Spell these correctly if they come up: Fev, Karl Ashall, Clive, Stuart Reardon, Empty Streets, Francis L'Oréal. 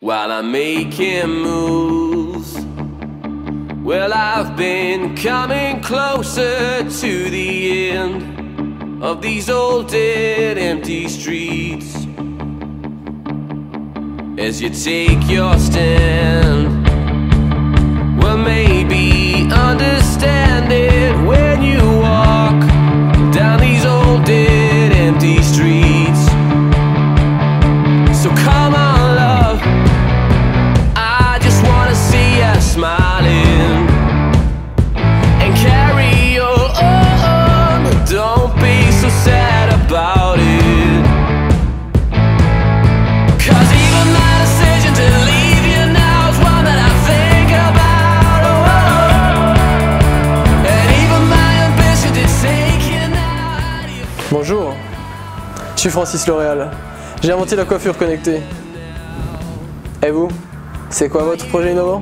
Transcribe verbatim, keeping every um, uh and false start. While I'm making moves, well, I've been coming closer to the end of these old dead empty streets. As you take your stand, well, maybe understand it when you walk down these old dead empty streets. So come on, smiling, and carry your own. Don't be so sad about it, 'cause even my decision to leave you now is one that I think about, oh, and even my ambition to take you now. Bonjour, je suis Francis L'Oréal. J'ai inventé la coiffure connectée. Et vous, c'est quoi votre projet innovant?